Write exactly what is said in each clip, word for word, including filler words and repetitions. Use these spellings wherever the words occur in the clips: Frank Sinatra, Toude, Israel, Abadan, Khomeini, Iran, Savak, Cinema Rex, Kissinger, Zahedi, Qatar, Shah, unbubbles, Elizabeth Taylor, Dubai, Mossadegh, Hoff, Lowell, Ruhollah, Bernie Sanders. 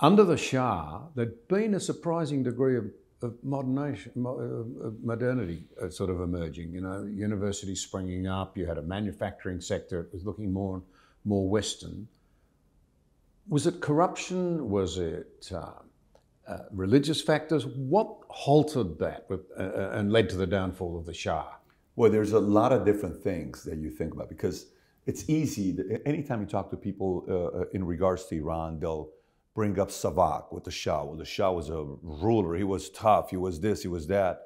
Under the Shah, there'd been a surprising degree of, of modernation, of modernity sort of emerging. You know, universities springing up, you had a manufacturing sector, it was looking more and more Western. Was it corruption? Was it uh, uh, religious factors? What halted that with, uh, and led to the downfall of the Shah? Well, there's a lot of different things that you think about, because it's easy. Anytime you talk to people uh, in regards to Iran, they'll bring up Savak with the Shah. Well, the Shah was a ruler. He was tough. He was this. He was that.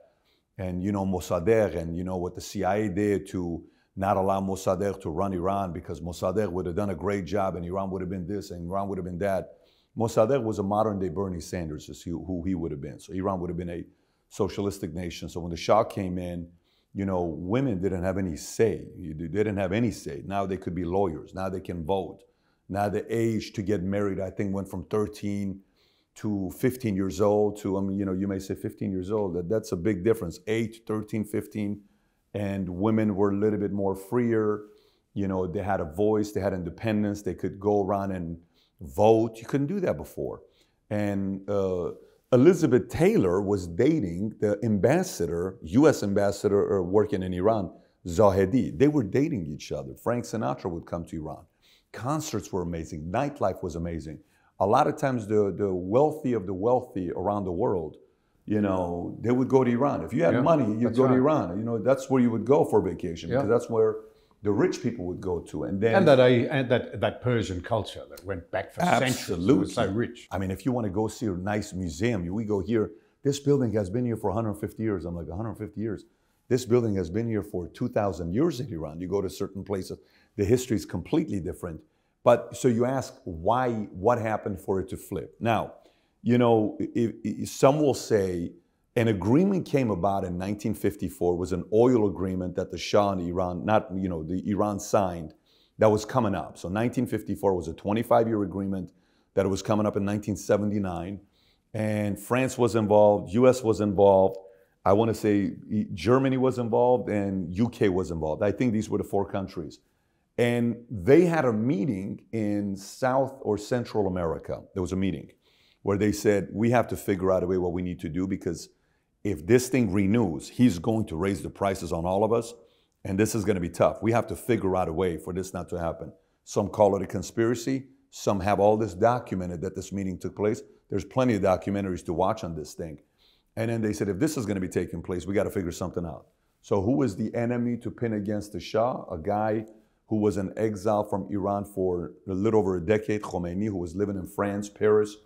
And, you know, Mossadegh, and, you know, what the C I A did to not allow Mossadegh to run Iran, because Mossadegh would have done a great job and Iran would have been this and Iran would have been that. Mossadegh was a modern-day Bernie Sanders, is who he would have been. So Iran would have been a socialistic nation. So when the Shah came in, you know, women didn't have any say. They didn't have any say. Now they could be lawyers. Now they can vote. Now the age to get married, I think, went from thirteen to fifteen years old to, I mean, you know, you may say fifteen years old. That, that's a big difference. eight, thirteen, fifteen. And women were a little bit more freer. You know, they had a voice, they had independence, they could go around and vote. You couldn't do that before. And uh, Elizabeth Taylor was dating the ambassador, U S ambassador uh, working in Iran, Zahedi. They were dating each other. Frank Sinatra would come to Iran. Concerts were amazing. Nightlife was amazing. A lot of times the, the wealthy of the wealthy around the world, you know, they would go to Iran. If you had yeah, money, you'd go right. to Iran. You know, that's where you would go for vacation, yeah. because that's where the rich people would go to. And then and that, and that, that Persian culture that went back for absolutely. centuries. It was so rich. I mean, if you want to go see a nice museum, we go here. This building has been here for one hundred fifty years. I'm like, one hundred fifty years? This building has been here for two thousand years in Iran. You go to certain places, the history is completely different. But so you ask why, what happened for it to flip? Now, you know, if, if some will say an agreement came about in nineteen fifty-four, was an oil agreement that the Shah and Iran, not, you know, the Iran signed, that was coming up. So nineteen fifty-four was a twenty-five year agreement that was coming up in nineteen seventy-nine. And France was involved, U S was involved. I want to say Germany was involved and U K was involved. I think these were the four countries. And they had a meeting in South or Central America. There was a meeting where they said, we have to figure out a way what we need to do, because if this thing renews, he's going to raise the prices on all of us, and this is going to be tough. We have to figure out a way for this not to happen. Some call it a conspiracy. Some have all this documented that this meeting took place. There's plenty of documentaries to watch on this thing. And then they said, if this is going to be taking place, we got to figure something out. So who was the enemy to pin against the Shah? A guy who was in exile from Iran for a little over a decade, Khomeini, who was living in France, Paris,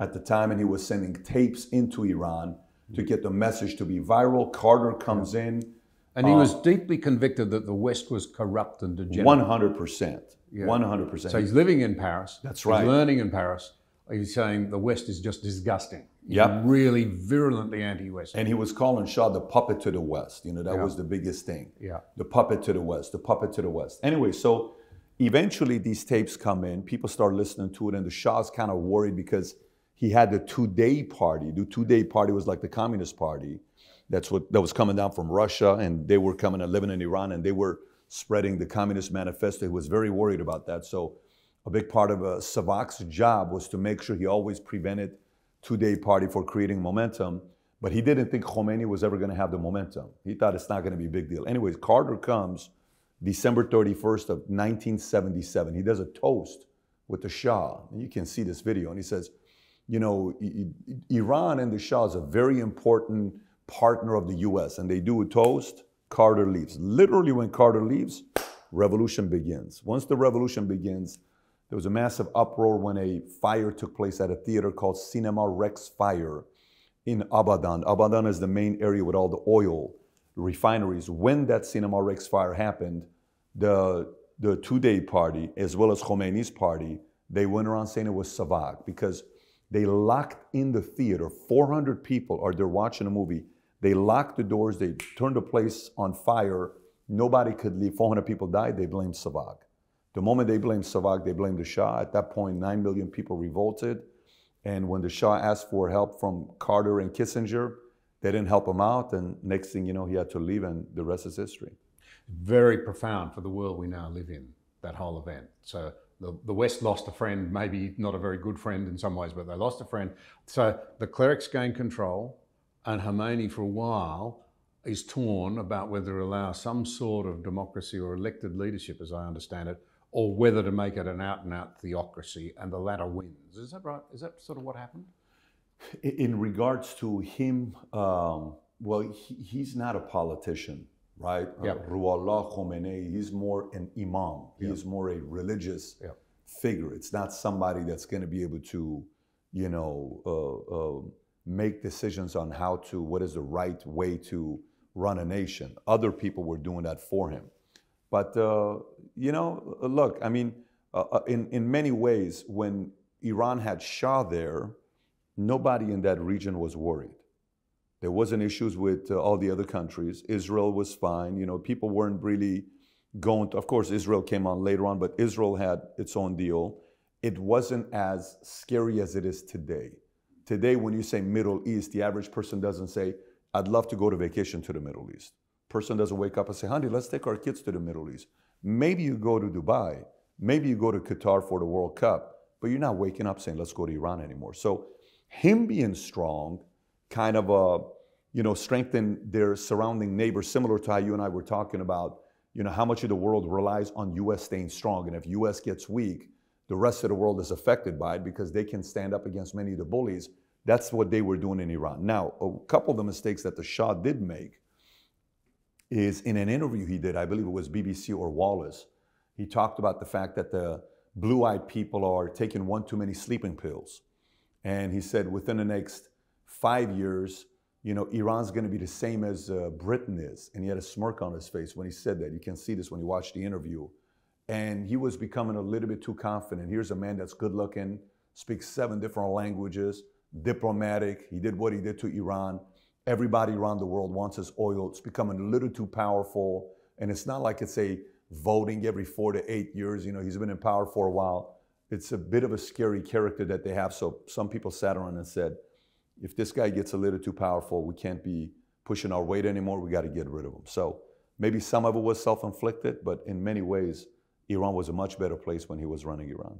at the time, and he was sending tapes into Iran to get the message to be viral. Carter comes in. And he um, was deeply convicted that the West was corrupt and degenerate. one hundred percent. Yeah. one hundred percent. So he's living in Paris. That's right. He's learning in Paris. He's saying the West is just disgusting. Yeah. Really virulently anti-West. And he was calling Shah the puppet to the West. You know, that yep. was the biggest thing. Yeah. The puppet to the West, the puppet to the West. Anyway, so eventually these tapes come in. People start listening to it, and the Shah's kind of worried because he had the Toude party. The Toude party was like the Communist Party. That's what that was coming down from Russia, and they were coming and living in Iran, and they were spreading the Communist Manifesto. He was very worried about that. So a big part of uh, Savak's job was to make sure he always prevented Toude party for creating momentum. But he didn't think Khomeini was ever going to have the momentum. He thought it's not going to be a big deal. Anyways, Carter comes December thirty-first of nineteen seventy-seven. He does a toast with the Shah. And you can see this video, and he says, you know, Iran and the Shah is a very important partner of the U S And they do a toast, Carter leaves. Literally when Carter leaves, revolution begins. Once the revolution begins, there was a massive uproar when a fire took place at a theater called Cinema Rex fire in Abadan. Abadan is the main area with all the oil refineries. When that Cinema Rex fire happened, the, the Toude party, as well as Khomeini's party, they went around saying it was Savak, because they locked in the theater. four hundred people are there watching a movie. They locked the doors. They turned the place on fire. Nobody could leave. four hundred people died. They blamed Savak. The moment they blamed Savak, they blamed the Shah. At that point, nine million people revolted. And when the Shah asked for help from Carter and Kissinger, they didn't help him out. And next thing you know, he had to leave, and the rest is history. Very profound for the world we now live in, that whole event. So The, the West lost a friend, maybe not a very good friend in some ways, but they lost a friend. So the clerics gain control, and Khomeini for a while is torn about whether to allow some sort of democracy or elected leadership, as I understand it, or whether to make it an out-and-out theocracy, and the latter wins. Is that right? Is that sort of what happened? In regards to him, um, well, he, he's not a politician, right? Yep. Uh, Ruhollah Khomeini, he's more an imam. Yep. He's more a religious yep. figure. It's not somebody that's going to be able to, you know, uh, uh, make decisions on how to, what is the right way to run a nation. Other people were doing that for him. But, uh, you know, look, I mean, uh, in, in many ways, when Iran had Shah there, nobody in that region was worried. There wasn't issues with uh, all the other countries. Israel was fine. You know, people weren't really going to, of course, Israel came on later on, but Israel had its own deal. It wasn't as scary as it is today. Today, when you say Middle East, the average person doesn't say, I'd love to go to vacation to the Middle East. Person doesn't wake up and say, honey, let's take our kids to the Middle East. Maybe you go to Dubai. Maybe you go to Qatar for the World Cup. But you're not waking up saying, let's go to Iran anymore. So him being strong kind of, uh, you know, strengthen their surrounding neighbors, similar to how you and I were talking about, you know, how much of the world relies on U S staying strong. And if U S gets weak, the rest of the world is affected by it because they can stand up against many of the bullies. That's what they were doing in Iran. Now, a couple of the mistakes that the Shah did make is in an interview he did, I believe it was B B C or Wallace, he talked about the fact that the blue-eyed people are taking one too many sleeping pills. And he said within the next five years, you know, Iran's going to be the same as uh, Britain is. And he had a smirk on his face when he said that. You can see this when you watch the interview. And he was becoming a little bit too confident. Here's a man that's good-looking, speaks seven different languages, diplomatic. He did what he did to Iran. Everybody around the world wants his oil. It's becoming a little too powerful. And it's not like it's a voting every four to eight years. You know, he's been in power for a while. It's a bit of a scary character that they have. So some people sat around and said, if this guy gets a little too powerful, we can't be pushing our weight anymore. We got to get rid of him. So maybe some of it was self-inflicted, but in many ways, Iran was a much better place when he was running Iran.